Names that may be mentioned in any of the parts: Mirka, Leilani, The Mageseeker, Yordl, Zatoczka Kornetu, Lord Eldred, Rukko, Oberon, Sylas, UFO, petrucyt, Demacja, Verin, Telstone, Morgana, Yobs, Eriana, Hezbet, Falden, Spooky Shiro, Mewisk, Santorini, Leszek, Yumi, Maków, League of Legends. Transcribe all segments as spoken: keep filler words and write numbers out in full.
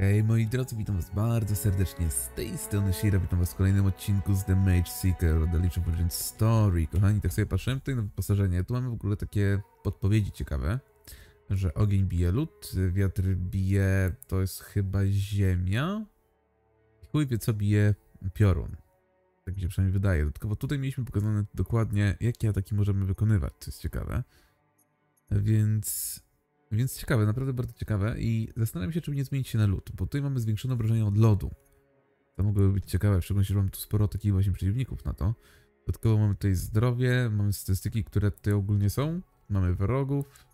Hej moi drodzy, witam was bardzo serdecznie, z tej strony Shiro, witam was w kolejnym odcinku z The Mageseeker, The League of Legends Story. Kochani, tak sobie patrzyłem tutaj na wyposażenie, tu mamy w ogóle takie podpowiedzi ciekawe, że ogień bije lód, wiatr bije, to jest chyba ziemia, i chuj wie co bije piorun, tak mi się przynajmniej wydaje. Dodatkowo tutaj mieliśmy pokazane dokładnie, jakie ataki możemy wykonywać, co jest ciekawe, więc... Więc ciekawe, naprawdę bardzo ciekawe i zastanawiam się, czy nie zmienić się na lód, bo tutaj mamy zwiększone obrażenia od lodu. To mogłoby być ciekawe, w szczególności, że mamy tu sporo takich właśnie przeciwników na to. Dodatkowo mamy tutaj zdrowie, mamy statystyki, które tutaj ogólnie są, mamy wrogów,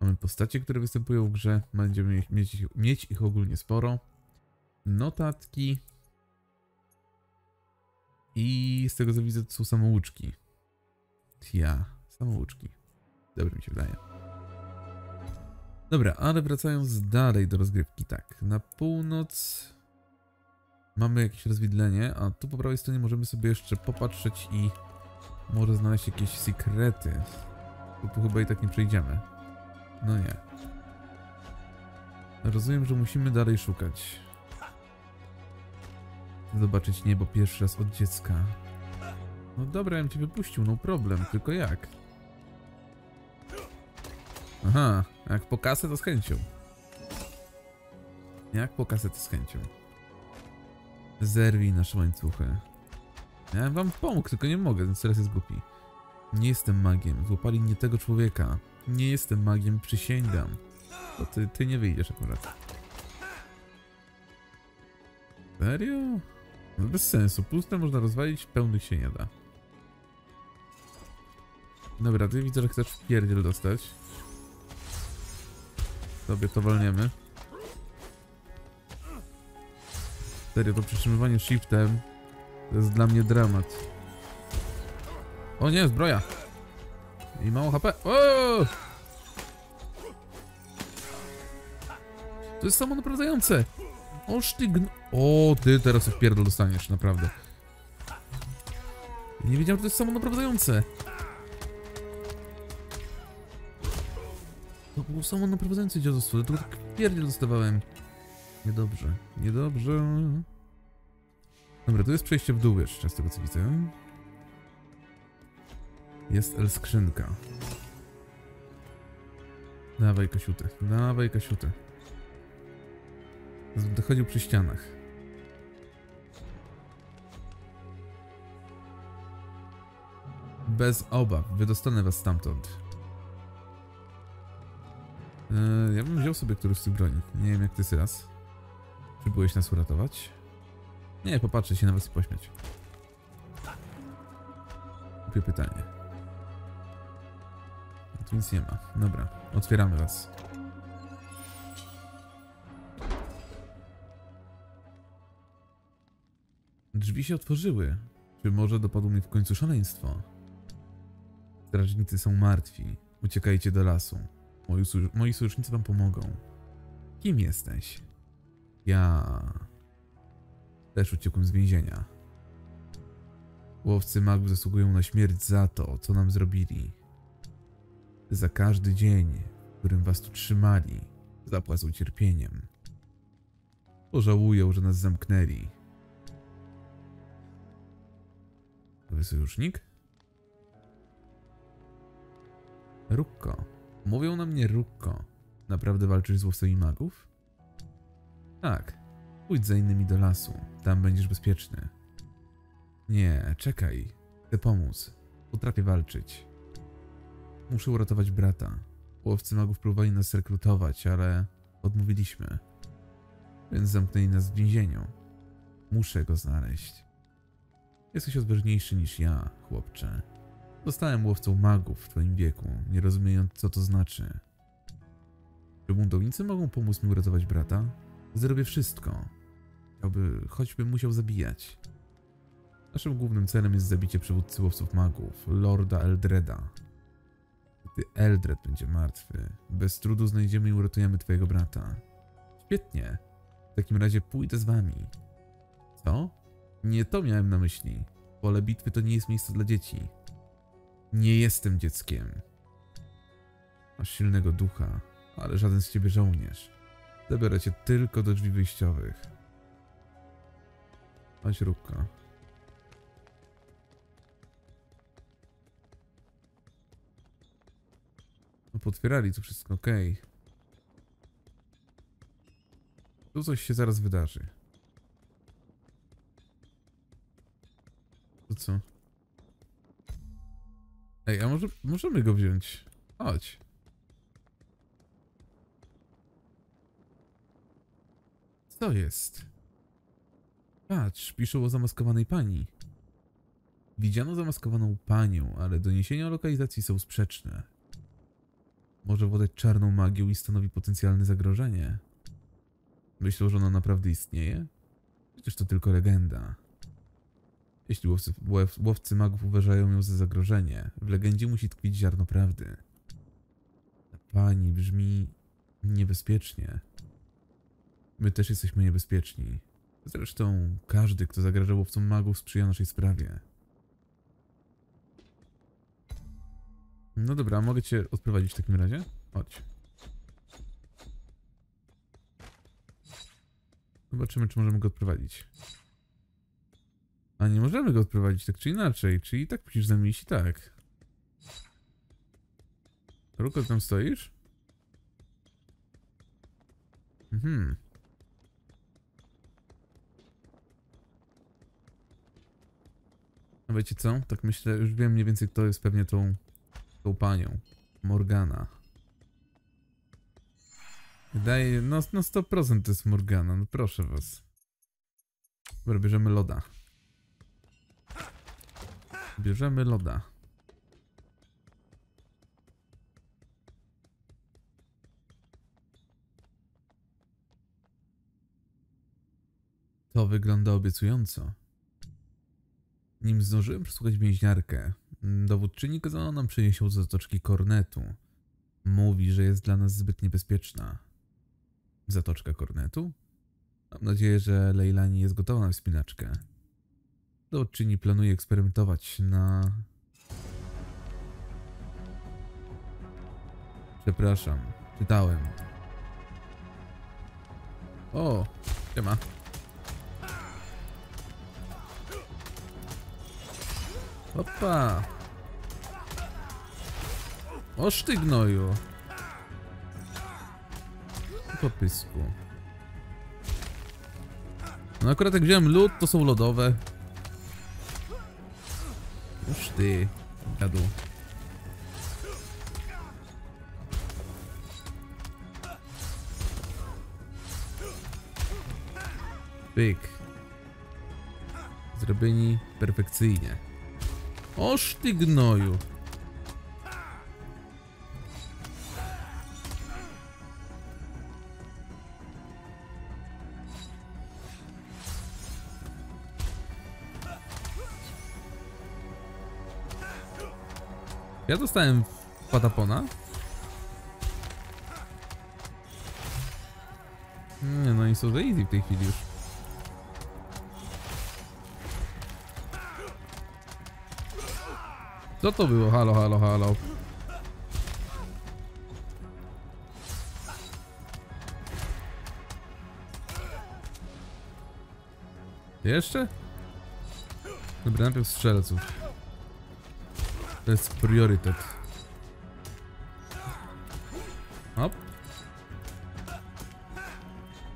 mamy postacie, które występują w grze, będziemy mieć ich, mieć ich ogólnie sporo. Notatki i z tego co widzę to są samouczki. Ja, samouczki. Dobrze mi się wydaje. Dobra, ale wracając dalej do rozgrywki, tak, na północ mamy jakieś rozwidlenie, a tu po prawej stronie możemy sobie jeszcze popatrzeć i może znaleźć jakieś sekrety, bo tu chyba i tak nie przejdziemy. No nie. Rozumiem, że musimy dalej szukać. Zobaczyć niebo pierwszy raz od dziecka. No dobra, ja bym cię wypuścił, no problem, tylko jak? Aha, jak po kasę to z chęcią. Jak po kasę to z chęcią. Zerwij nasze łańcuchy. Ja wam pomógł, tylko nie mogę, ten Sylas jest głupi. Nie jestem magiem, złapali nie tego człowieka. Nie jestem magiem, przysięgam. To ty, ty nie wyjdziesz akurat. Serio? No bez sensu, puste można rozwalić, pełnych się nie da. Dobra, ty widzę, że chcesz w pierdziel dostać. Sobie to walniemy. Serio, to przytrzymywanie shiftem to jest dla mnie dramat. O nie, zbroja! I mało H P. O! To jest samonaprawdzające! Oż ty gn... O, ty teraz w pierdol dostaniesz, naprawdę. Nie wiedziałem, że to jest samonaprawdzające. To było samo naprowadzające dziadostwo, tylko tak pierdziel dostawałem. Niedobrze, niedobrze. Dobra, tu jest przejście w dół jeszcze, z tego co widzę. Jest L skrzynka. Dawaj kasiutę, dawaj kasiutę. Dochodził przy ścianach. Bez obaw, wydostanę was stamtąd. Ja bym wziął sobie któryś z tych broni. Nie wiem jak ty, Sylas. Czy byłeś nas uratować? Nie, popatrzę się na was i pośmiać. Głupie pytanie. Tu nic nie ma. Dobra, otwieramy was. Drzwi się otworzyły. Czy może dopadło mi w końcu szaleństwo? Strażnicy są martwi. Uciekajcie do lasu. Moi, moi sojusznicy wam pomogą. Kim jesteś? Ja... też uciekłem z więzienia. Łowcy magów zasługują na śmierć za to, co nam zrobili. Za każdy dzień, w którym was tu trzymali, zapłacą cierpieniem. Pożałują, że nas zamknęli. Wy sojusznik? Rukko. Mówią na mnie Rukko. Naprawdę walczysz z łowcami magów? Tak. Pójdź za innymi do lasu. Tam będziesz bezpieczny. Nie, czekaj. Chcę pomóc. Potrafię walczyć. Muszę uratować brata. Łowcy magów próbowali nas rekrutować, ale odmówiliśmy. Więc zamknęli nas w więzieniu. Muszę go znaleźć. Jesteś odważniejszy niż ja, chłopcze. Zostałem łowcą magów w twoim wieku, nie rozumiejąc co to znaczy. Czy buntownicy mogą pomóc mi uratować brata? Zrobię wszystko. Chciałby, choćbym musiał zabijać. Naszym głównym celem jest zabicie przywódcy łowców magów, Lorda Eldreda. Gdy Eldred będzie martwy, bez trudu znajdziemy i uratujemy twojego brata. Świetnie. W takim razie pójdę z wami. Co? Nie to miałem na myśli. Pole bitwy to nie jest miejsce dla dzieci. Nie jestem dzieckiem. Masz silnego ducha, ale żaden z ciebie żołnierz. Zabiorę cię tylko do drzwi wyjściowych. Chodź, Rukko. No, potwierali to wszystko, okej. Okay. Tu coś się zaraz wydarzy. To co? Ej, a może możemy go wziąć? Chodź. Co jest? Patrz, piszą o zamaskowanej pani. Widziano zamaskowaną panią, ale doniesienia o lokalizacji są sprzeczne. Może władać czarną magią i stanowi potencjalne zagrożenie. Myślą, że ona naprawdę istnieje? Przecież to tylko legenda. Jeśli łowcy, łowcy magów uważają ją za zagrożenie, w legendzie musi tkwić ziarno prawdy. Ta pani brzmi niebezpiecznie. My też jesteśmy niebezpieczni. Zresztą każdy, kto zagraża łowcom magów, sprzyja naszej sprawie. No dobra, mogę cię odprowadzić w takim razie? Chodź. Zobaczymy, czy możemy go odprowadzić. A nie możemy go odprowadzić tak czy inaczej, czyli tak musisz zamieść i tak. Rukko, tam stoisz? Mhm. A wiecie co? Tak myślę, już wiem mniej więcej, kto jest pewnie tą, tą panią. Morgana. Wydaje, no, no sto procent to jest Morgana, no proszę was. Dobra, bierzemy loda. Bierzemy loda. To wygląda obiecująco. Nim zdążyłem przesłuchać więźniarkę, dowódczyni kazała nam przenieść ją z Zatoczki Kornetu. Mówi, że jest dla nas zbyt niebezpieczna. Zatoczka Kornetu? Mam nadzieję, że Leilani jest gotowa na wspinaczkę. Dowódczyni planuje eksperymentować na... Przepraszam, czytałem. O, nie ma. Opa! Oż ty gnoju! Po pysku. No akurat jak wziąłem lód, to są lodowe. Oż ty, gadu. Pyk. Zrobieni perfekcyjnie. Oż ty gnoju. Ja dostałem patapona. Nie, no i są za easy w tej chwili już. Co to było? Halo, halo, halo. Jeszcze? Dobra, najpierw strzelę coś. To jest priorytet. Hop.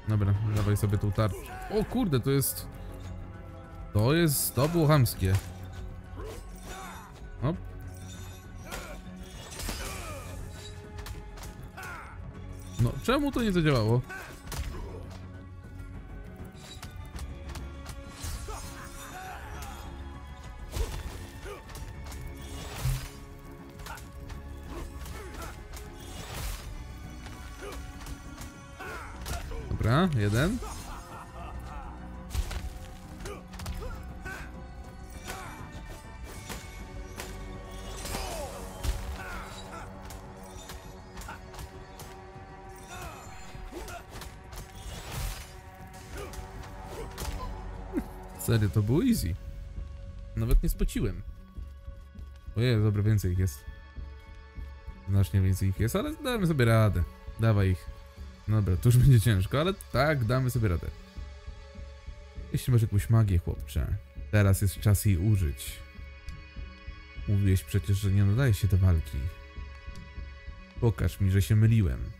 Dobra, dawaj sobie tą tarczę. O kurde, to jest... To jest... To było chamskie. Hop. No, czemu to nie zadziałało? Dobra, jeden. Serio, to było easy. Nawet nie spociłem. Ojej, dobra, więcej ich jest. Znacznie więcej ich jest, ale damy sobie radę. Dawaj ich. Dobra, to już będzie ciężko, ale tak, damy sobie radę. Jeśli masz jakąś magię, chłopcze, teraz jest czas jej użyć. Mówiłeś przecież, że nie nadaje się do walki. Pokaż mi, że się myliłem.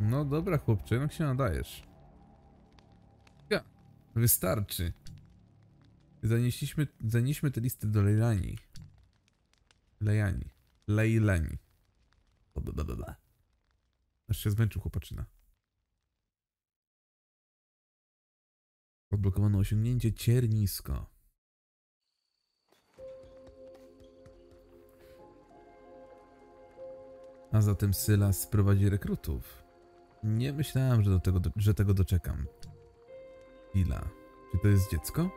No dobra, chłopcze, jak się nadajesz. Ja, wystarczy. Zanieśliśmy, zanieśmy te listy do Leilani. Leilani. Leilani. Aż się zmęczył chłopaczyna. Odblokowano osiągnięcie ciernisko. A zatem Sylas prowadzi rekrutów. Nie myślałem, że, do tego, że tego doczekam. Ila. Czy to jest dziecko?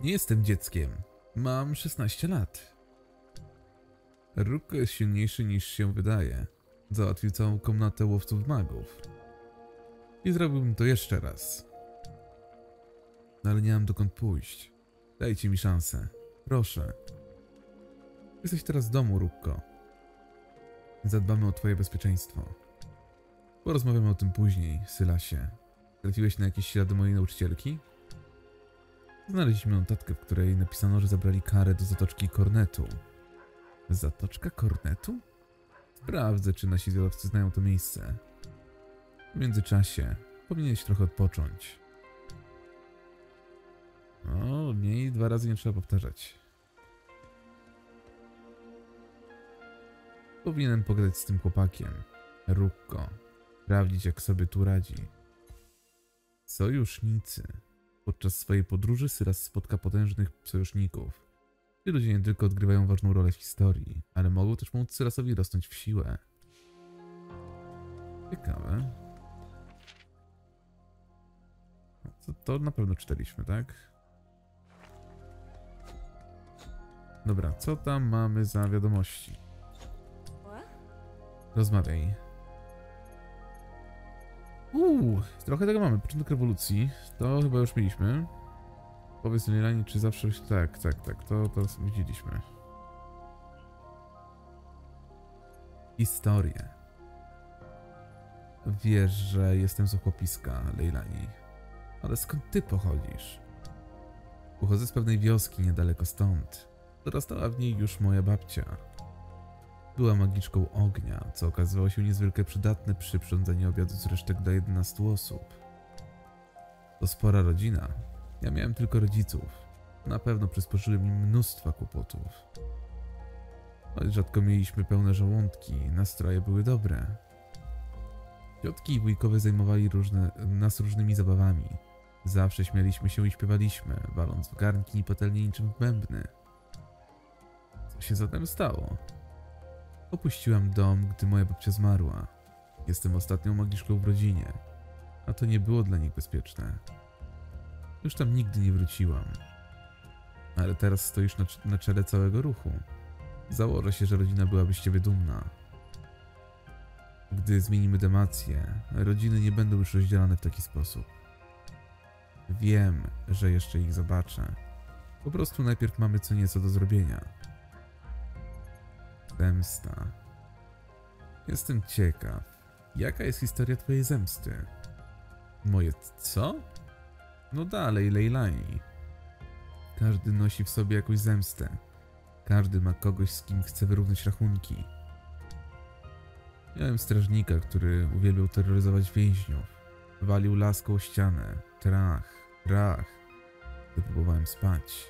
Nie jestem dzieckiem. Mam szesnaście lat. Rukko jest silniejszy niż się wydaje. Załatwił całą komnatę łowców magów. I zrobiłbym to jeszcze raz. Ale nie mam dokąd pójść. Dajcie mi szansę. Proszę. Jesteś teraz w domu, Rukko. Zadbamy o twoje bezpieczeństwo. Porozmawiamy o tym później, Sylasie. Trafiłeś na jakieś ślady mojej nauczycielki? Znaleźliśmy notatkę, w której napisano, że zabrali karę do Zatoczki Kornetu. Zatoczka Kornetu? Sprawdzę, czy nasi zwiadowcy znają to miejsce. W międzyczasie powinieneś trochę odpocząć. O, mniej dwa razy nie trzeba powtarzać. Powinienem pogadać z tym chłopakiem. Rukko. Sprawdzić, jak sobie tu radzi. Sojusznicy. Podczas swojej podróży Sylas spotka potężnych sojuszników. Ci ludzie nie tylko odgrywają ważną rolę w historii, ale mogą też pomóc Sylasowi rosnąć w siłę. Ciekawe. To, to na pewno czytaliśmy, tak? Dobra, co tam mamy za wiadomości? Rozmawiaj. Uuu, trochę tego mamy. Początek rewolucji. To chyba już mieliśmy. Powiedz Leilani, czy zawsze... Tak, tak, tak. To, to widzieliśmy. Historię. Wiesz, że jestem z ochłopiska, Leilani. Ale skąd ty pochodzisz? Pochodzę z pewnej wioski niedaleko stąd. Dorastała w niej już moja babcia. Była magiczką ognia, co okazywało się niezwykle przydatne przy przyrządzaniu obiadu z resztek dla jedenastu osób. To spora rodzina. Ja miałem tylko rodziców. Na pewno przysporzyły mi mnóstwa kłopotów. Ale rzadko mieliśmy pełne żołądki, nastroje były dobre. Ciotki i wujkowie zajmowali różne, nas różnymi zabawami. Zawsze śmialiśmy się i śpiewaliśmy, waląc w garnki i patelnie niczym w bębny. Co się zatem stało? Opuściłam dom, gdy moja babcia zmarła. Jestem ostatnią magiczką w rodzinie, a to nie było dla nich bezpieczne. Już tam nigdy nie wróciłam. Ale teraz stoisz na, na czele całego ruchu. Założę się, że rodzina byłaby z ciebie dumna. Gdy zmienimy Demację, rodziny nie będą już rozdzielane w taki sposób. Wiem, że jeszcze ich zobaczę. Po prostu najpierw mamy co nieco do zrobienia. Zemsta. Jestem ciekaw, jaka jest historia twojej zemsty? Moje co? No dalej, Leilani. Każdy nosi w sobie jakąś zemstę. Każdy ma kogoś, z kim chce wyrównać rachunki. Miałem strażnika, który uwielbiał terroryzować więźniów. Walił laską o ścianę. Trach, trach. Gdy próbowałem spać.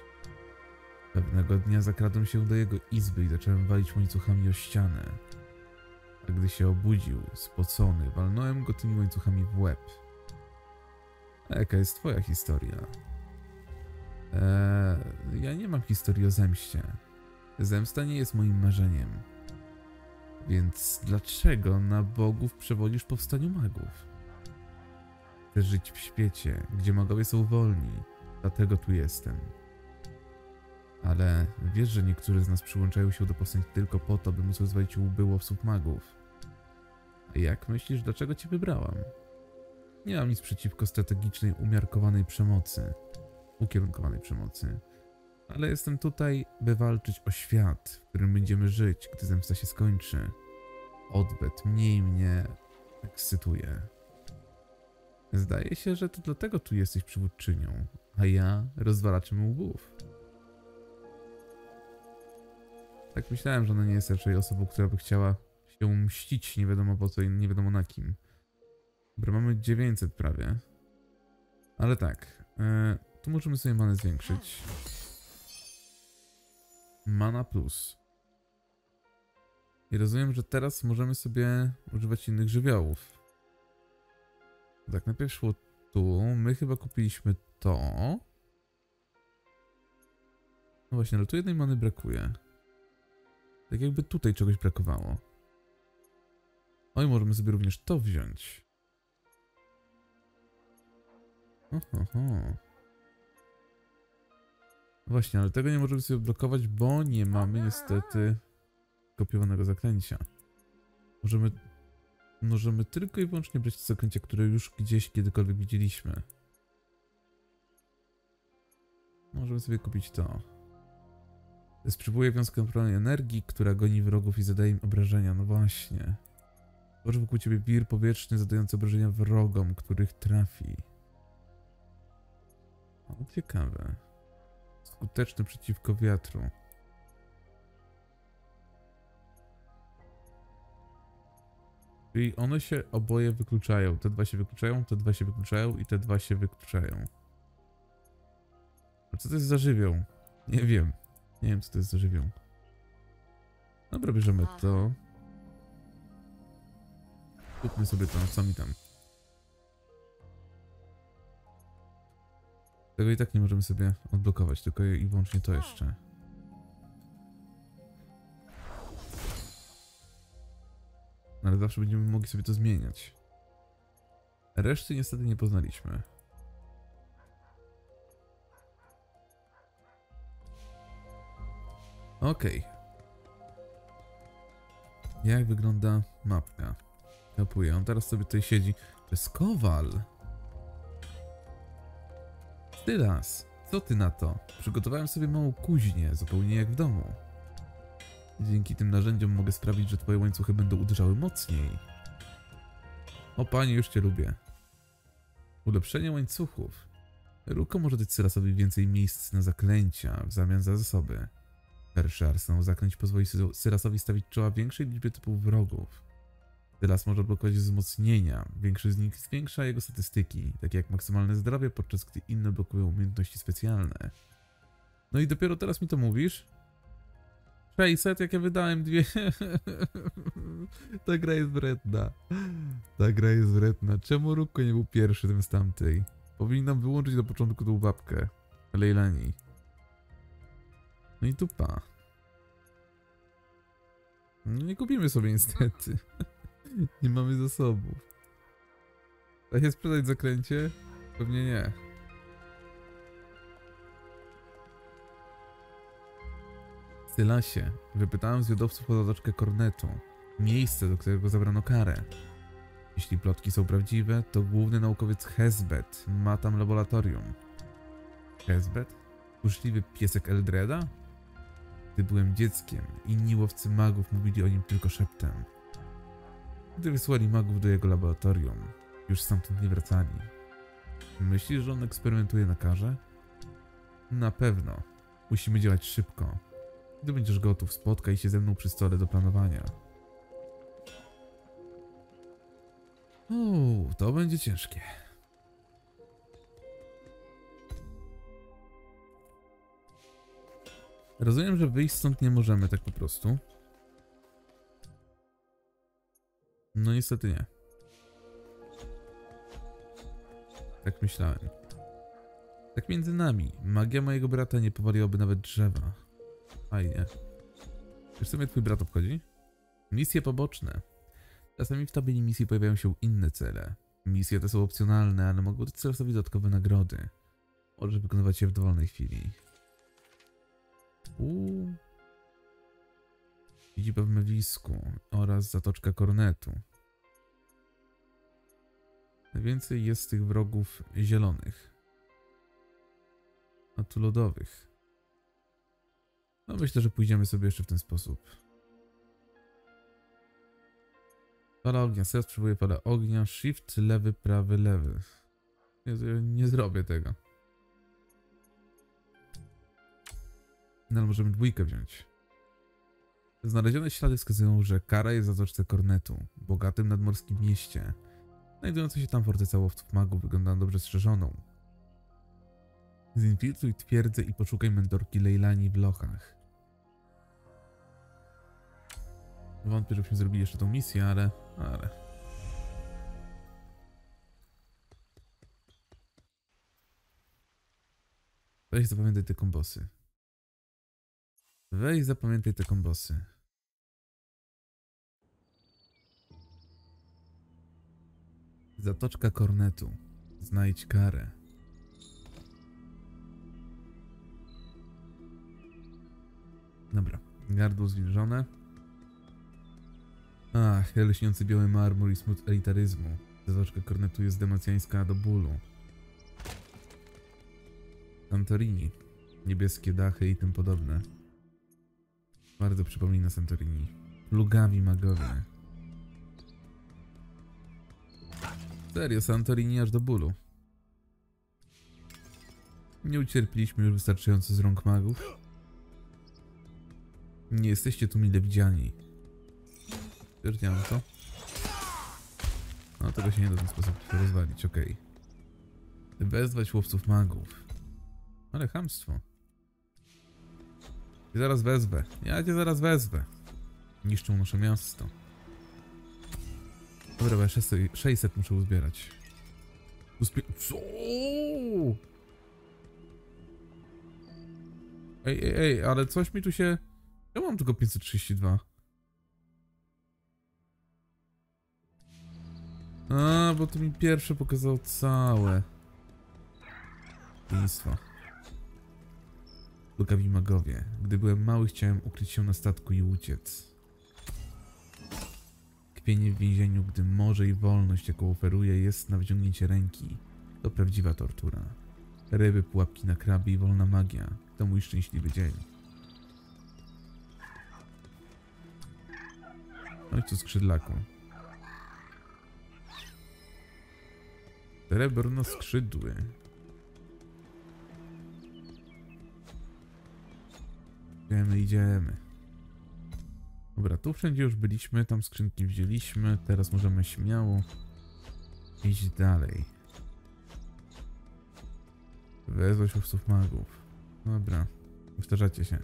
Pewnego dnia zakradłem się do jego izby i zacząłem walić łańcuchami o ścianę. A gdy się obudził, spocony, walnąłem go tymi łańcuchami w łeb. A jaka jest twoja historia? Eee, ja nie mam historii o zemście. Zemsta nie jest moim marzeniem. Więc dlaczego na bogów przewodzisz powstaniu magów? Chcę żyć w świecie, gdzie magowie są wolni. Dlatego tu jestem. Ale wiesz, że niektórzy z nas przyłączają się do posęgi tylko po to, by móc rozwalić łby łowców magów. A jak myślisz, dlaczego cię wybrałam? Nie mam nic przeciwko strategicznej, umiarkowanej przemocy. Ukierunkowanej przemocy. Ale jestem tutaj, by walczyć o świat, w którym będziemy żyć, gdy zemsta się skończy. Odbyt mniej mnie ekscytuje. Zdaje się, że to dlatego tu jesteś przywódczynią, a ja rozwalaczem łbów. Tak myślałem, że ona nie jest raczej osobą, która by chciała się mścić nie wiadomo po co i nie wiadomo na kim. Dobra, mamy dziewięćset prawie. Ale tak, yy, tu możemy sobie manę zwiększyć. Mana plus. I rozumiem, że teraz możemy sobie używać innych żywiołów. Tak, najpierw szło tu. My chyba kupiliśmy to. No właśnie, ale tu jednej many brakuje. Tak jakby tutaj czegoś brakowało. Oj, możemy sobie również to wziąć. Ohoho. Właśnie, ale tego nie możemy sobie odblokować, bo nie mamy niestety kopiowanego zaklęcia. Możemy, możemy tylko i wyłącznie brać zaklęcia, które już gdzieś kiedykolwiek widzieliśmy. Możemy sobie kupić to. Spróbuję wiązkę naturalnej energii, która goni wrogów i zadaje im obrażenia. No właśnie. Tworzy wokół ciebie wir powietrzny zadający obrażenia wrogom, których trafi. O, ciekawe. Skuteczny przeciwko wiatru. Czyli one się oboje wykluczają. Te dwa się wykluczają, te dwa się wykluczają i te dwa się wykluczają. A co to jest za żywioł? Nie wiem. Nie wiem, co to jest za żywioł. Dobra, bierzemy to. Kupmy sobie to, co mi tam. Tego i tak nie możemy sobie odblokować, tylko i wyłącznie to jeszcze. Ale zawsze będziemy mogli sobie to zmieniać. Reszty niestety nie poznaliśmy. Okej. Jak wygląda mapka? Kapuję. On teraz sobie tutaj siedzi. To jest kowal. Sylas, co ty na to? Przygotowałem sobie małą kuźnię, zupełnie jak w domu. Dzięki tym narzędziom mogę sprawić, że twoje łańcuchy będą uderzały mocniej. O panie, już cię lubię. Ulepszenie łańcuchów. Rukko może dać Sylasowi więcej miejsc na zaklęcia w zamian za zasoby. Pierwszy arsenał zaklęć pozwoli Sylasowi stawić czoła większej liczbie typów wrogów. Sylas może blokować wzmocnienia. Większość z nich zwiększa jego statystyki, takie jak maksymalne zdrowie, podczas gdy inne blokują umiejętności specjalne. No i dopiero teraz mi to mówisz? sześćset, jak ja wydałem dwie. Ta gra jest wredna. Ta gra jest wredna. Czemu Rukko nie był pierwszy tym z tamtej? Powinnam wyłączyć do początku tą babkę. Leilani. No i dupa. No nie kupimy sobie niestety. Nie mamy zasobów. Da się sprzedać zaklęcie? Pewnie nie. Sylasie, wypytałem zwiadowców o Zatoczkę Kornetu. Miejsce, do którego zabrano karę. Jeśli plotki są prawdziwe, to główny naukowiec Hezbet ma tam laboratorium. Hezbet? Kuszliwy piesek Eldreda? Gdy byłem dzieckiem, inni łowcy magów mówili o nim tylko szeptem. Gdy wysłali magów do jego laboratorium, już stamtąd nie wracali. Myślisz, że on eksperymentuje na karze? Na pewno. Musimy działać szybko. Gdy będziesz gotów, spotkaj się ze mną przy stole do planowania. Uuu, to będzie ciężkie. Rozumiem, że wyjść stąd nie możemy tak po prostu. No niestety nie. Tak myślałem. Tak między nami. Magia mojego brata nie powaliłaby nawet drzewa. Fajnie. Wiesz co mnie twój brat obchodzi? Misje poboczne. Czasami w tabeli misji pojawiają się inne cele. Misje te są opcjonalne, ale mogą dać sobie dodatkowe nagrody. Możesz wykonywać je w dowolnej chwili. Uuu. Siedziba w Mewisku oraz Zatoczka Kornetu. Najwięcej jest tych wrogów zielonych. A tu lodowych. No myślę, że pójdziemy sobie jeszcze w ten sposób. Fala ognia, teraz przywołuje fala ognia, shift, lewy, prawy, lewy. Nie, nie zrobię tego. No ale możemy dwójkę wziąć. Znalezione ślady wskazują, że kara jest w Zatoczce Kornetu, bogatym nadmorskim mieście. Znajdująca się tam forteca łowców magów wygląda dobrze strzeżoną. Zinfiltruj twierdzę i poszukaj mentorki Leilani w lochach. Wątpię, żebyśmy zrobili jeszcze tą misję, ale... ale... Weź zapamiętaj te kombosy. Weź zapamiętaj te kombosy. Zatoczka Kornetu. Znajdź karę. Dobra. Gardło zwilżone. Ach, lśniący biały marmur i smut elitaryzmu. Zatoczka Kornetu jest demacjańska do bólu. Santorini. Niebieskie dachy i tym podobne. Bardzo przypomina Santorini. Plugawi magowie. Serio, Santorini aż do bólu. Nie ucierpiliśmy już wystarczająco z rąk magów. Nie jesteście tu mile widziani. Zerdziałem to. No tego się nie da w ten sposób rozwalić, okej. Okay. Wezwać łowców magów. Ale chamstwo. Ja zaraz wezwę. Ja cię zaraz wezwę. Niszczą nasze miasto. Dobra, bo ja sześćset muszę uzbierać. Uzbie... Co? Ej, ej, ej, ale coś mi tu się... Ja mam tylko pięćset trzydzieści dwa. A, bo to mi pierwsze pokazało całe. Piństwo. Plugawi magowie. Gdy byłem mały, chciałem ukryć się na statku i uciec. Kpienie w więzieniu, gdy morze i wolność, jaką oferuje, jest na wyciągnięcie ręki. To prawdziwa tortura. Ryby, pułapki na kraby i wolna magia. To mój szczęśliwy dzień. No i tu skrzydlaku. Srebrno skrzydły. Idziemy, idziemy. Dobra, tu wszędzie już byliśmy, tam skrzynki wzięliśmy, teraz możemy śmiało iść dalej. Wezwać łowców magów. Dobra, powtarzacie się.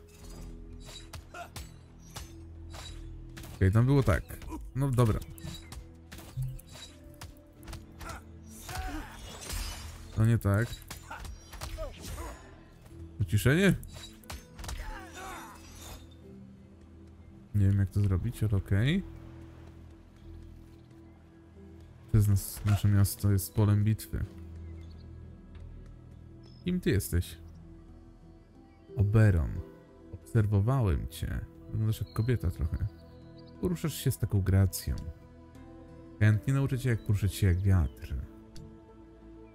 Okej, okay, tam było tak. No dobra. To nie tak. Uciszenie? Nie wiem jak to zrobić, ale okej. Okay. Przez nas nasze miasto jest polem bitwy. Kim ty jesteś? Oberon. Obserwowałem cię. Wyglądasz jak kobieta trochę. Poruszasz się z taką gracją. Chętnie nauczę cię jak poruszać się jak wiatr.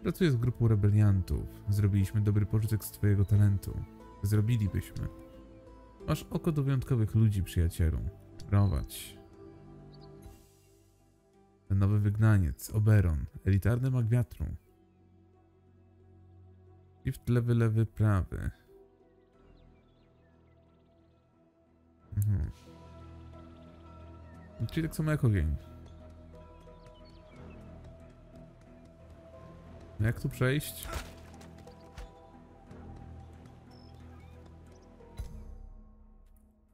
Pracuję z grupą rebeliantów. Zrobiliśmy dobry pożytek z twojego talentu. Zrobilibyśmy. Masz oko do wyjątkowych ludzi, przyjacielu. Prowadź. Ten nowy wygnaniec, Oberon. Elitarny mag wiatru. Shift lewy, lewy, prawy. Mhm. Czyli tak samo jak ogień. Jak tu przejść?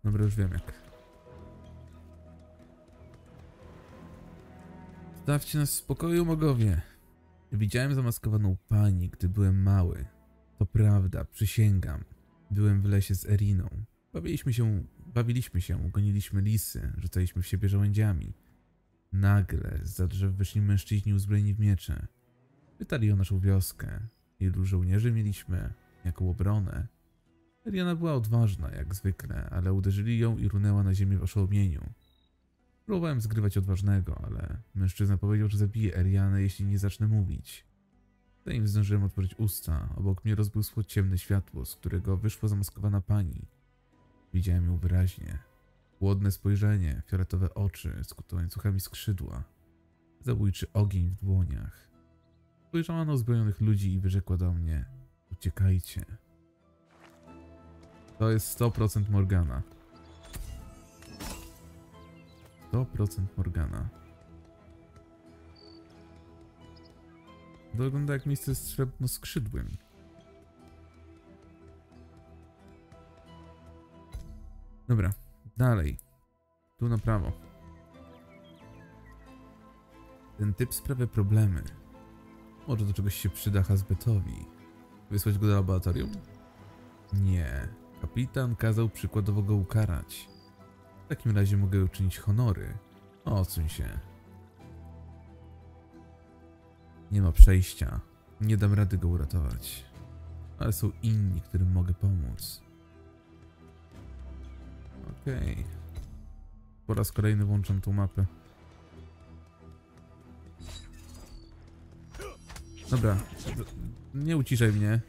Dobra, już wiem jak. Stawcie nas w spokoju, magowie. Widziałem zamaskowaną pani, gdy byłem mały. To prawda, przysięgam. Byłem w lesie z Eriną. Bawiliśmy się, bawiliśmy się, goniliśmy lisy, rzucaliśmy w siebie żołędziami. Nagle zza drzew wyszli mężczyźni uzbrojeni w miecze. Pytali o naszą wioskę. Ilu żołnierzy mieliśmy, jaką obronę. Eriana była odważna, jak zwykle, ale uderzyli ją i runęła na ziemię w oszołomieniu. Próbowałem zgrywać odważnego, ale mężczyzna powiedział, że zabije Erianę, jeśli nie zacznę mówić. Zanim zdążyłem otworzyć usta, obok mnie rozbłysło ciemne światło, z którego wyszła zamaskowana pani. Widziałem ją wyraźnie. Chłodne spojrzenie, fioletowe oczy, skute łańcuchami skrzydła. Zabójczy ogień w dłoniach. Spojrzała na uzbrojonych ludzi i wyrzekła do mnie: uciekajcie. To jest sto procent Morgana. sto procent Morgana. To wygląda jak miejsce z srebrnoskrzydłym. Dobra, dalej. Tu na prawo. Ten typ sprawia problemy. Może do czegoś się przyda Hezbetowi. Wysłać go do laboratorium? Nie. Kapitan kazał przykładowo go ukarać. W takim razie mogę uczynić honory. Odsuń się. Nie ma przejścia. Nie dam rady go uratować. Ale są inni, którym mogę pomóc. Okej. Okay. Po raz kolejny włączam tą mapę. Dobra. Nie uciszaj mnie.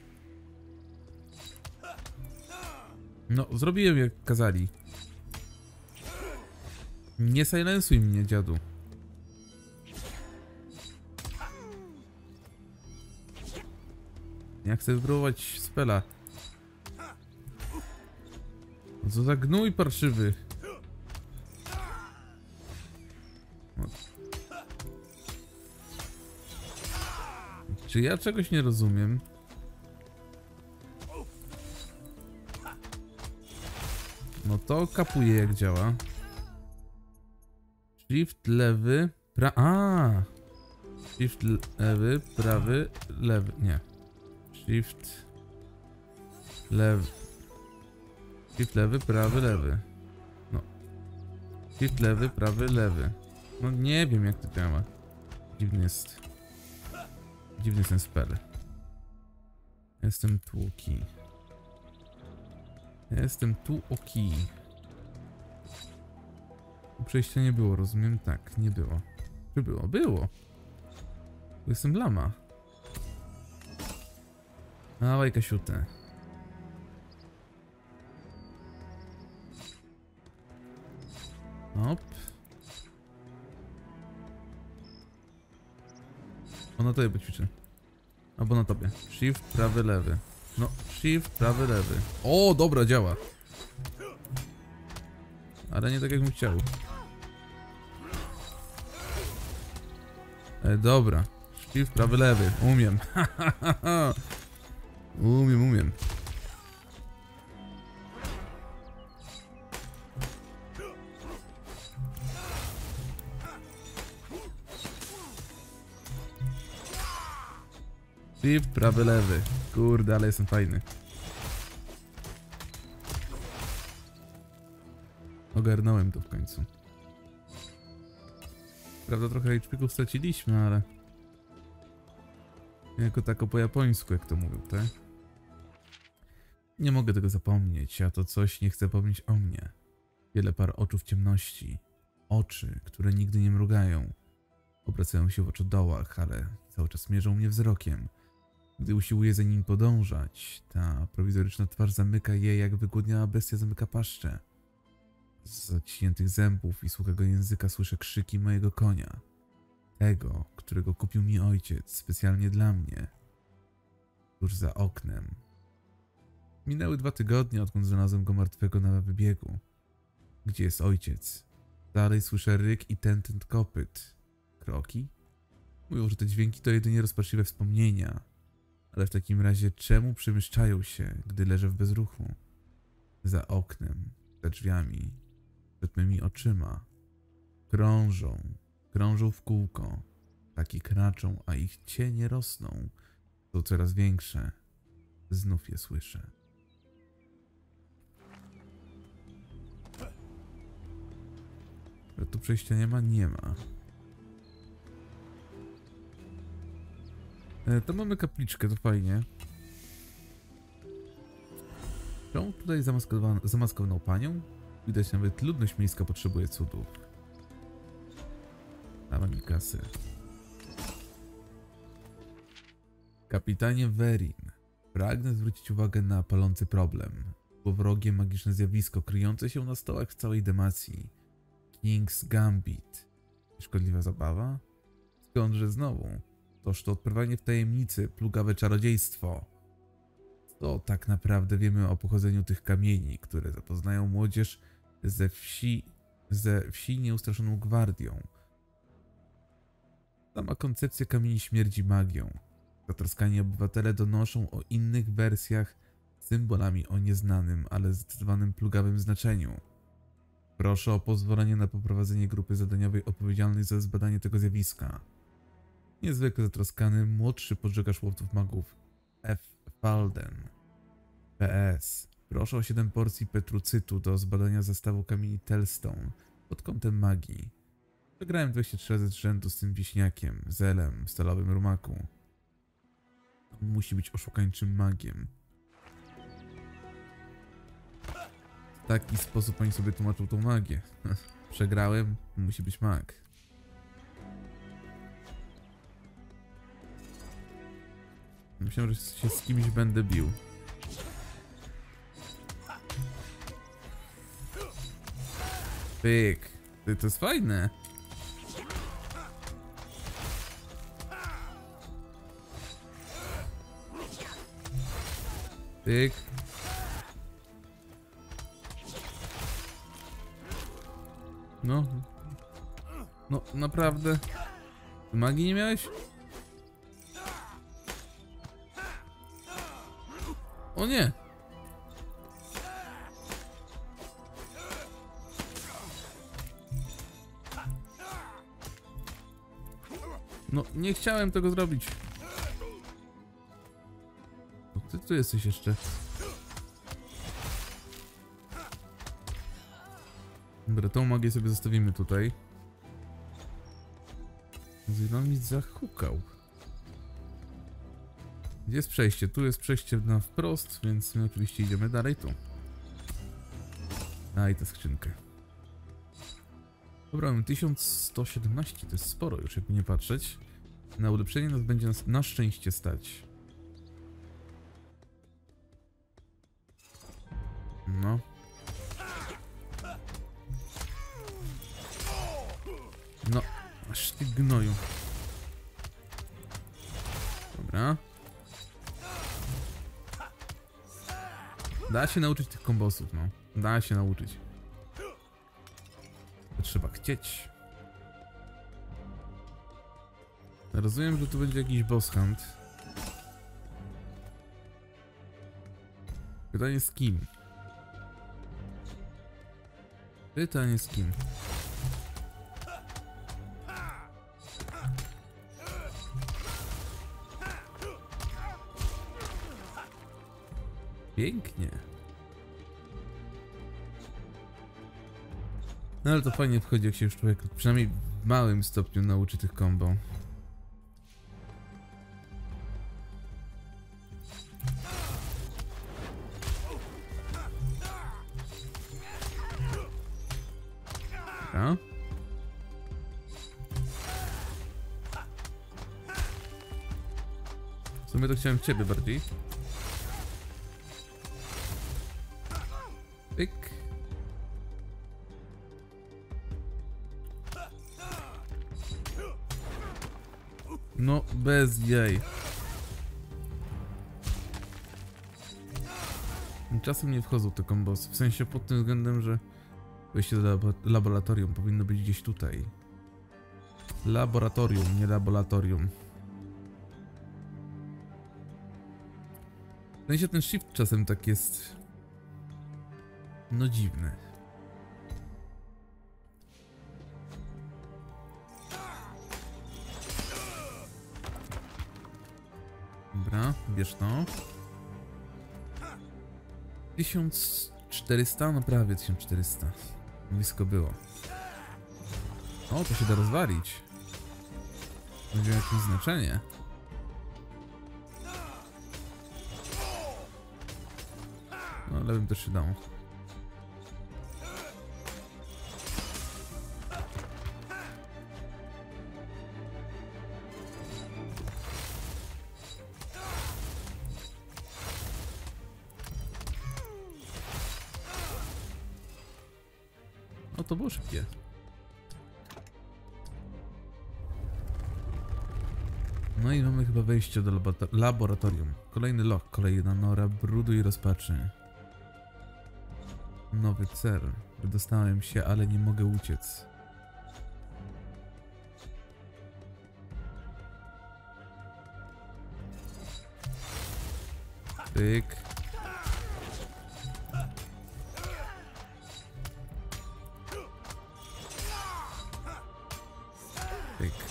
No, zrobiłem jak kazali. Nie silensuj mnie, dziadu. Ja chcę wypróbować spela. Co za gnój parszywy. Czy ja czegoś nie rozumiem? No to kapuje jak działa. Shift lewy, pra... A! Shift lewy, prawy, lewy... Nie. Shift... Lewy... Shift lewy, prawy, lewy. No. Shift lewy, prawy, lewy. No nie wiem jak to działa. Dziwny jest... Dziwny jest ten spell. Jestem tłuki. Jestem tu oki. Przejścia nie było, rozumiem? Tak, nie było. Czy było? Było! Jestem lama. Małaj kasiutę. Op. O, na tobie poćwiczę. Albo na tobie. Shift, prawy, lewy. No, shift, prawy, lewy. O, dobra, działa. Ale nie tak jak bym chciał. E, dobra. Shift, prawy, lewy. Umiem. umiem, umiem. Shift, prawy, lewy. Kurde, ale jestem fajny. Ogarnąłem to w końcu. Prawda, trochę H P-ków straciliśmy, ale... Jako tako po japońsku, jak to mówią, tak? Nie mogę tego zapomnieć, a to coś nie chce pomnieć o mnie. Wiele par oczu w ciemności. Oczy, które nigdy nie mrugają. Obracają się w oczodołach, ale cały czas mierzą mnie wzrokiem. Gdy usiłuję za nim podążać, ta prowizoryczna twarz zamyka je, jak wygłodniała bestia zamyka paszczę. Z zaciśniętych zębów i suchego języka słyszę krzyki mojego konia. Tego, którego kupił mi ojciec specjalnie dla mnie. Tuż za oknem. Minęły dwa tygodnie, odkąd znalazłem go martwego na wybiegu. Gdzie jest ojciec? Dalej słyszę ryk i tętent kopyt. Kroki? Mówią, że te dźwięki to jedynie rozpaczliwe wspomnienia. Ale w takim razie czemu przemieszczają się, gdy leżę w bezruchu? Za oknem. Za drzwiami, przed mymi oczyma. Krążą, krążą w kółko. Taki kraczą, a ich cienie rosną. Są coraz większe. Znów je słyszę. Ale tu przejścia nie ma? Nie ma. E, to mamy kapliczkę, to fajnie. Tą tutaj zamaskowaną, zamaskowaną panią? Widać, nawet ludność miejska potrzebuje cudu. Dawaj mi kasy. Kapitanie Verin, pragnę zwrócić uwagę na palący problem. Było wrogie magiczne zjawisko kryjące się na stołach w całej Demacji. King's Gambit. Szkodliwa zabawa? Skądże znowu? Toż to odprawianie w tajemnicy, plugawe czarodziejstwo. Co tak naprawdę wiemy o pochodzeniu tych kamieni, które zapoznają młodzież ze wsi, ze wsi nieustraszoną gwardią. Sama koncepcja kamieni śmierdzi magią. Zatroskani obywatele donoszą o innych wersjach symbolami o nieznanym, ale zdecydowanym plugawym znaczeniu. Proszę o pozwolenie na poprowadzenie grupy zadaniowej odpowiedzialnej za zbadanie tego zjawiska. Niezwykle zatroskany młodszy podżegarz łowców magów F. Falden. P S. Proszę o siedem porcji petrucytu do zbadania zestawu kamieni Telstone pod kątem magii. Przegrałem dwadzieścia trzy razy z rzędu z tym wieśniakiem, zelem w stalowym rumaku. On musi być oszukańczym magiem. W taki sposób oni sobie tłumaczą tą magię. Przegrałem, musi być mag. Myślałem, że się z kimś będę bił. Pyk. Ty, to jest fajne. Pyk. No. No, naprawdę. Magii nie miałeś? O nie! No, nie chciałem tego zrobić. No, ty tu jesteś jeszcze. Dobra, tą magię sobie zostawimy tutaj. Znowu mi zahukał. Gdzie jest przejście? Tu jest przejście na wprost, więc my oczywiście idziemy dalej tu. A i tę skrzynkę. Dobra, mamy tysiąc sto siedemnaście, to jest sporo już, jakby nie patrzeć. Na ulepszenie nas będzie nas na szczęście stać. No. No, aż ty gnoju. Dobra. Da się nauczyć tych kombosów, no. Da się nauczyć. To trzeba chcieć. Rozumiem, że tu będzie jakiś boss hunt. Pytanie z kim? Pytanie z kim? Pięknie. No ale to fajnie wchodzi, jak się już człowiek przynajmniej w małym stopniu nauczy tych kombo. Dobra. W sumie to chciałem ciebie bardziej. Pyk. No, bez jaj. Czasem nie wchodzą te kombosy. W sensie pod tym względem, że wejście do laboratorium powinno być gdzieś tutaj. Laboratorium, nie laboratorium. W sensie ten shift czasem tak jest. No dziwne. Dobra, bierz to. tysiąc czterysta, no prawie tysiąc czterysta. Blisko było. O, to się da rozwalić. Będzie jakieś znaczenie. ale lewym też się dało. No to było szybkie. No i mamy chyba wejście do laboratorium. Kolejny lok, kolejna nora brudu i rozpaczy. Nowy cel. Wydostałem się, ale nie mogę uciec. Tyk. Tyk.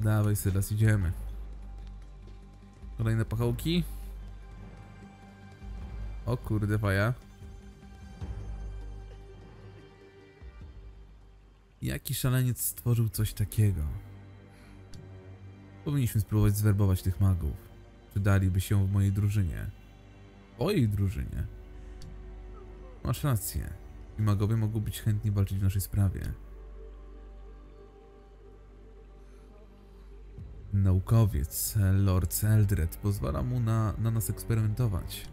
Dawaj, Sylas, idziemy. Kolejne pachołki. O kurde, faja. Jaki szaleniec stworzył coś takiego? Powinniśmy spróbować zwerbować tych magów. Przydaliby się w mojej drużynie. O jej drużynie. Masz rację. I magowie mogą być chętni walczyć w naszej sprawie. Naukowiec, Lord Eldred, pozwala mu na, na nas eksperymentować.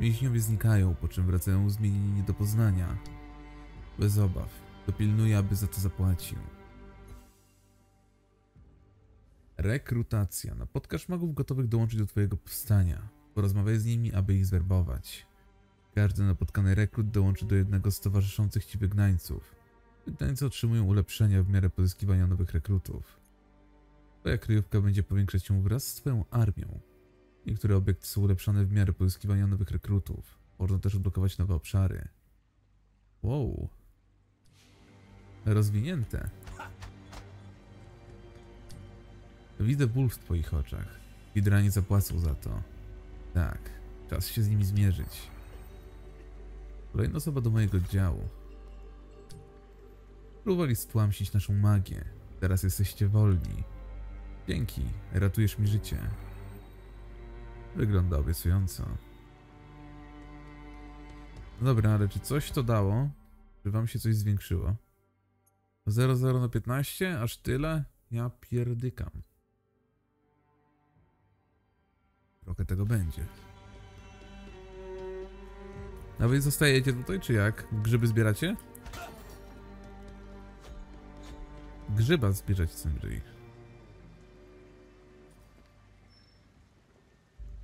Więźniowie znikają, po czym wracają zmienieni do poznania. Bez obaw. Dopilnuję, aby za to zapłacił. Rekrutacja. Napotkasz magów gotowych dołączyć do twojego powstania. Porozmawiaj z nimi, aby ich zwerbować. Każdy napotkany rekrut dołączy do jednego z towarzyszących ci wygnańców. Wygnańcy otrzymują ulepszenia w miarę pozyskiwania nowych rekrutów. Twoja kryjówka będzie powiększać się wraz z twoją armią. Niektóre obiekty są ulepszane w miarę pozyskiwania nowych rekrutów. Można też odblokować nowe obszary. Wow. Rozwinięte. Widzę ból w twoich oczach. Widrani zapłacą za to. Tak. Czas się z nimi zmierzyć. Kolejna osoba do mojego działu. Próbowali stłamsić naszą magię. Teraz jesteście wolni. Dzięki, ratujesz mi życie. Wygląda obiecująco. Dobra, ale czy coś to dało? Czy wam się coś zwiększyło? zero zero na piętnaście? Aż tyle? Ja pierdykam. Trochę tego będzie. A wy zostajecie tutaj, czy jak? Grzyby zbieracie? Grzyba zbierać chcę ich.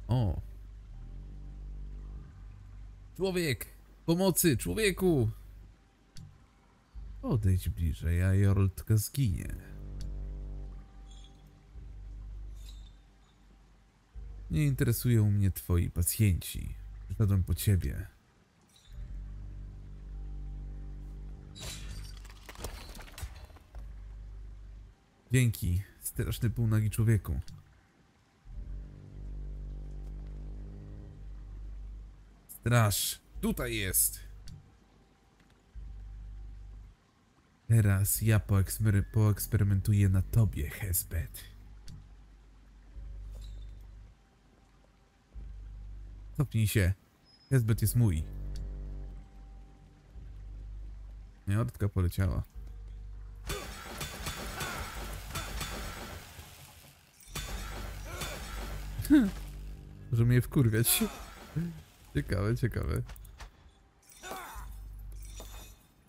O. Człowiek! Pomocy! Człowieku! Odejdź bliżej, a Yordl zginie. Nie interesują mnie twoi pacjenci. Przyszedłem po ciebie. Dzięki, straszny półnagi człowieku. Straż, tutaj jest. Teraz ja poekspery poeksperymentuję na tobie, Hezbet. Cofnij się. Hezbet jest mój. Miordka poleciała. Może mnie wkurwiać. Ciekawe, ciekawe.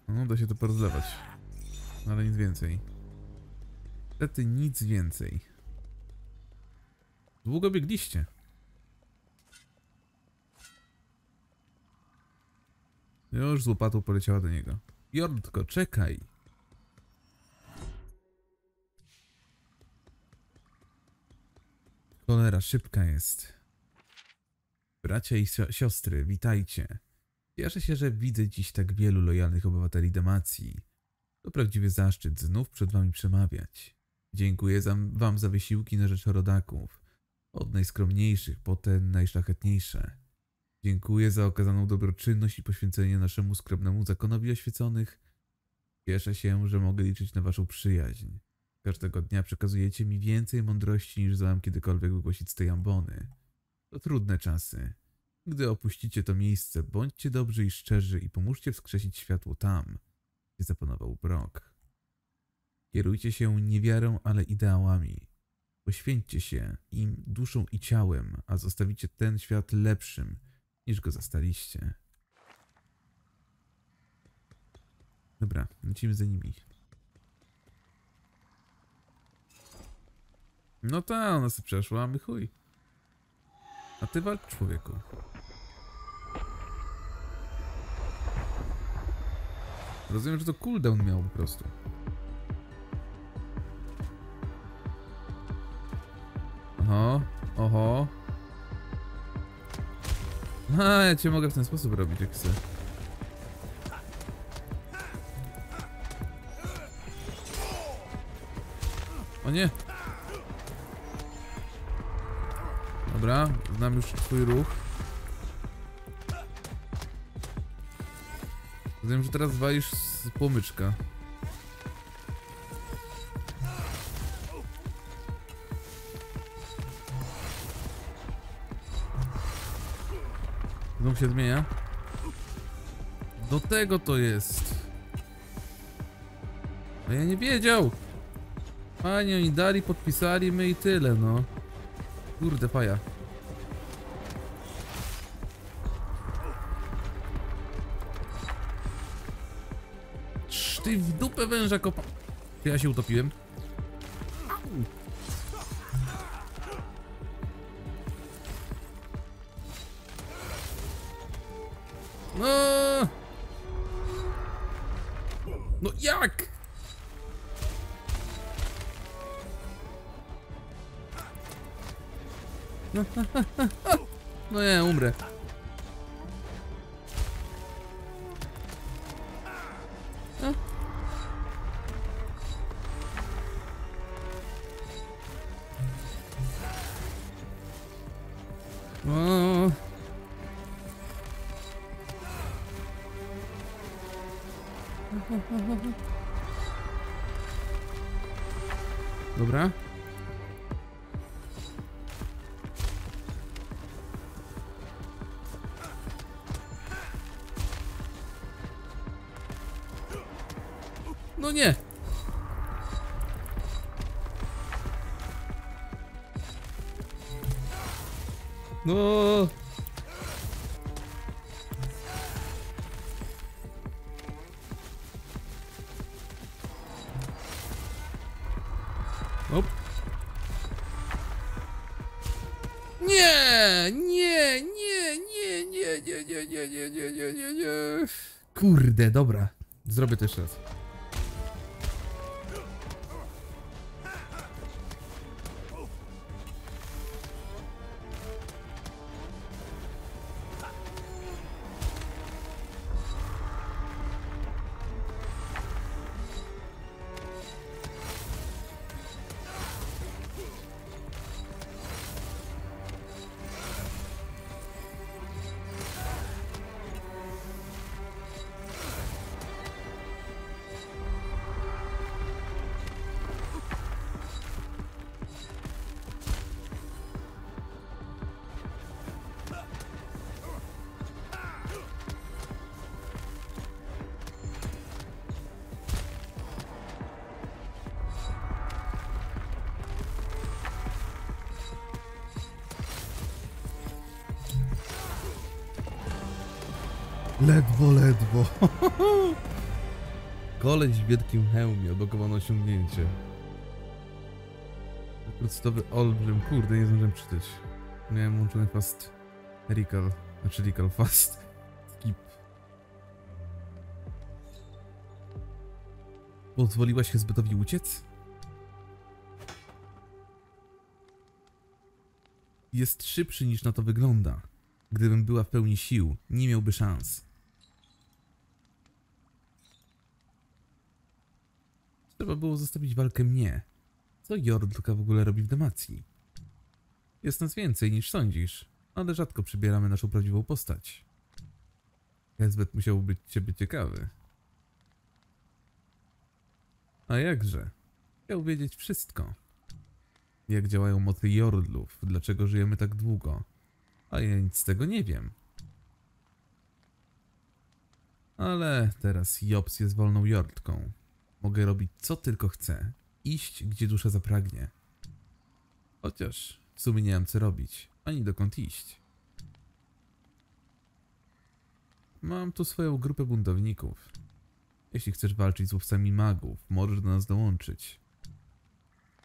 No, da się to porozlewać. Ale nic więcej. Niestety nic więcej. Długo biegliście. Już z łopatą poleciała do niego. Jordko, czekaj! Cholera, szybka jest. Bracia i siostry, witajcie. Cieszę się, że widzę dziś tak wielu lojalnych obywateli Demacji. To prawdziwy zaszczyt znów przed wami przemawiać. Dziękuję za, wam za wysiłki na rzecz rodaków. Od najskromniejszych po te najszlachetniejsze. Dziękuję za okazaną dobroczynność i poświęcenie naszemu skromnemu zakonowi oświeconych. Cieszę się, że mogę liczyć na waszą przyjaźń. Każdego dnia przekazujecie mi więcej mądrości niż zdołam kiedykolwiek wygłosić z tej ambony. To trudne czasy. Gdy opuścicie to miejsce, bądźcie dobrzy i szczerzy i pomóżcie wskrzesić światło tam, gdzie zapanował mrok. Kierujcie się nie wiarą, ale ideałami. Poświęćcie się im duszą i ciałem, a zostawicie ten świat lepszym, niż go zastaliście. Dobra, lecimy za nimi. No ta, ona sobie przeszła, my chuj. A ty walcz, człowieku. Rozumiem, że to cooldown miał po prostu. Oho, oho. A, ja cię mogę w ten sposób robić, jak chcę. O nie. Dobra, znam już twój ruch. Rozumiem, że teraz walisz z płomyczka. Znów się zmienia. Do tego to jest. A ja nie wiedział. Panie, oni dali, podpisali my i tyle, no. Kurde, faja. Ty w dupę węża kopa... Ja się utopiłem. No, no jak? No, no nie, umrę. Dobra. No nie. No. Op. Nie, nie, nie, nie, nie, nie, nie, nie, nie, nie, nie, nie, nie. Kurde, dobra. Zrobię to jeszcze raz. Ledwo, ledwo. Koleś w wielkim hełmie, odblokowano osiągnięcie. Podstawowy olbrzym, kurde, nie zdążyłem czytać. Miałem łączony fast recall, znaczy recall fast skip. Pozwoliłaś Hezbetowi uciec? Jest szybszy niż na to wygląda. Gdybym była w pełni sił, nie miałby szans. Trzeba było zostawić walkę mnie. Co Yordl w ogóle robi w Demacji? Jest nas więcej niż sądzisz, ale rzadko przybieramy naszą prawdziwą postać. Hezbet musiał być ciebie ciekawy. A jakże? Chciał wiedzieć wszystko. Jak działają mocy Yordlów, dlaczego żyjemy tak długo. A ja nic z tego nie wiem. Ale teraz Yobs jest wolną Yordką. Mogę robić co tylko chcę. Iść, gdzie dusza zapragnie. Chociaż w sumie nie mam co robić, ani dokąd iść. Mam tu swoją grupę buntowników. Jeśli chcesz walczyć z łowcami magów, możesz do nas dołączyć.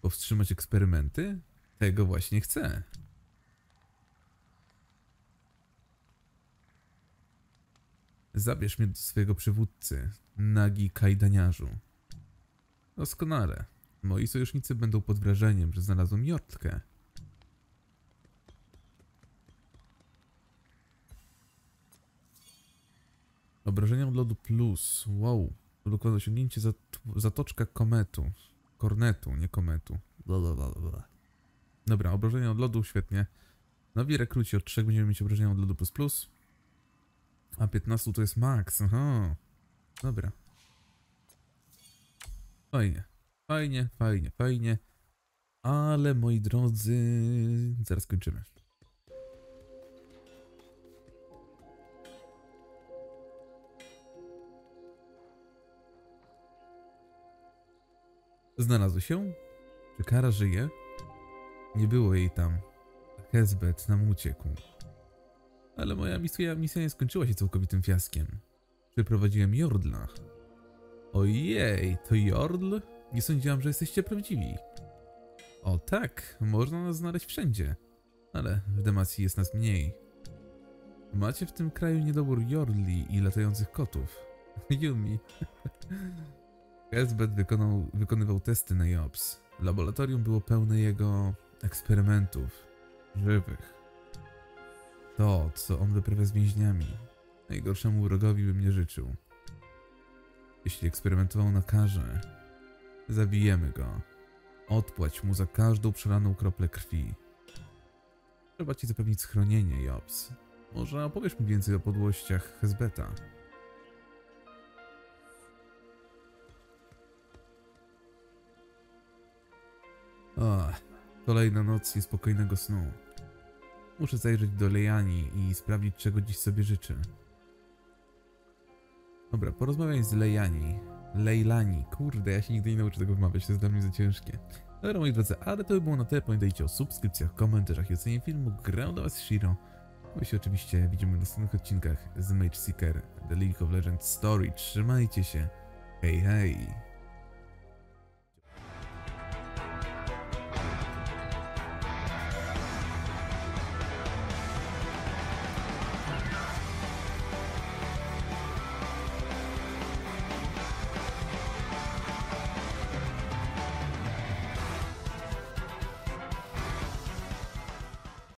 Powstrzymać eksperymenty? Tego właśnie chcę. Zabierz mnie do swojego przywódcy, nagi kajdaniarzu. Doskonale. Moi sojusznicy będą pod wrażeniem, że znalazłem Yordlkę. Obrażenia od lodu plus. Wow. Produkowane osiągnięcie zat Zatoczka Kometu. Kornetu, nie kometu. Blablabla. Dobra, obrażenia od lodu, świetnie. Nowi rekruci od trzech będziemy mieć obrażenia od lodu plus plus. A piętnaście to jest max. Aha. Dobra. Fajnie. Fajnie, fajnie, fajnie. Ale moi drodzy... Zaraz kończymy. Znalazł się? Czy Kara żyje? Nie było jej tam. Hezbet nam uciekł. Ale moja misja, misja nie skończyła się całkowitym fiaskiem. Przeprowadziłem Yordla. Ojej, to Yordl? Nie sądziłam, że jesteście prawdziwi. O tak, można nas znaleźć wszędzie. Ale w Demacji jest nas mniej. Macie w tym kraju niedobór Yordli i latających kotów. Yumi. Hezbet wykonał, wykonywał testy na Yobs. Laboratorium było pełne jego eksperymentów. Żywych. To, co on wyprawia z więźniami. Najgorszemu wrogowi bym nie życzył. Jeśli eksperymentował na karze, zabijemy go. Odpłać mu za każdą przelaną kroplę krwi. Trzeba ci zapewnić schronienie, Yobs. Może opowiesz mi więcej o podłościach Hezbeta. O, kolejna noc i spokojnego snu. Muszę zajrzeć do Leilani i sprawdzić, czego dziś sobie życzy. Dobra, porozmawiaj z Leilani. Leilani, kurde, ja się nigdy nie nauczę tego wymawiać, to jest dla mnie za ciężkie. Dobra, moi drodzy, ale to by było na tyle. Pamiętajcie o subskrypcjach, komentarzach i ocenie filmu. Grał do was Shiro. My się oczywiście widzimy w następnych odcinkach z The Mageseeker, The League of Legends Story. Trzymajcie się. Hej, hej.